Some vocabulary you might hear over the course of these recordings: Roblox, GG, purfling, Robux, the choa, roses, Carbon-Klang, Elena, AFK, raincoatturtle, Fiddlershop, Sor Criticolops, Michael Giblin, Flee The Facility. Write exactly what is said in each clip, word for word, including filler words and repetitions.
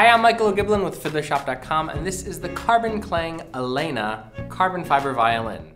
Hi, I'm Michael Giblin with Fiddler Shop dot com, and this is the Carbon-Klang Elena carbon fiber violin.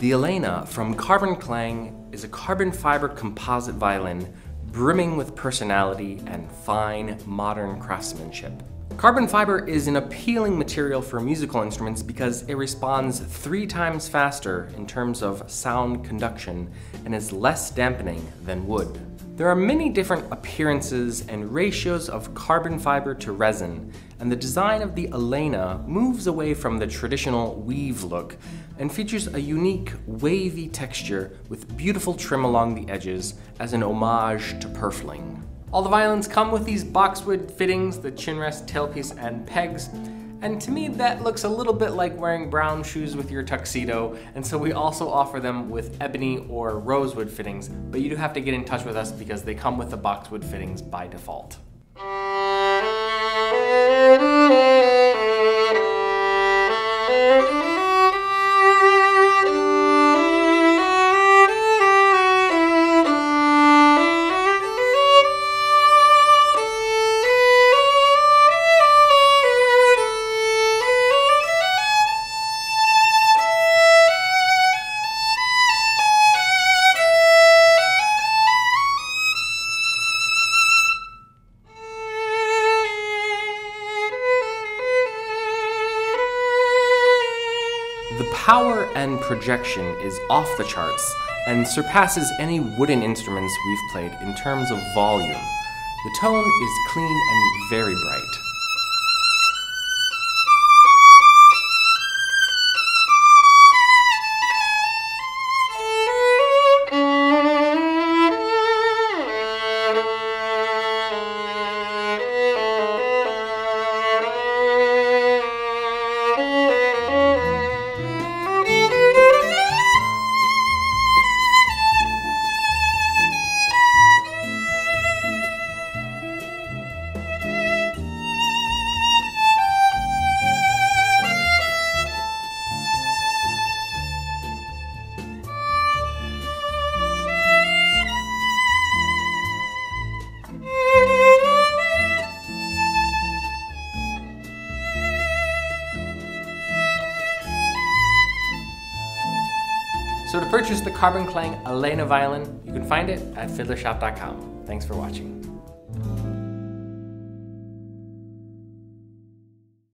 The Elena from Carbon-Klang is a carbon fiber composite violin brimming with personality and fine modern craftsmanship. Carbon fiber is an appealing material for musical instruments because it responds three times faster in terms of sound conduction and is less dampening than wood. There are many different appearances and ratios of carbon fiber to resin, and the design of the Elena moves away from the traditional weave look and features a unique wavy texture with beautiful trim along the edges as an homage to purfling. All the violins come with these boxwood fittings, the chin rest, tailpiece, and pegs, and to me that looks a little bit like wearing brown shoes with your tuxedo, and so we also offer them with ebony or rosewood fittings, but you do have to get in touch with us because they come with the boxwood fittings by default. The power and projection is off the charts and surpasses any wooden instruments we've played in terms of volume. The tone is clean and very bright. So to purchase the Carbon-Klang Elena violin, you can find it at Fiddler Shop dot com. Thanks for watching.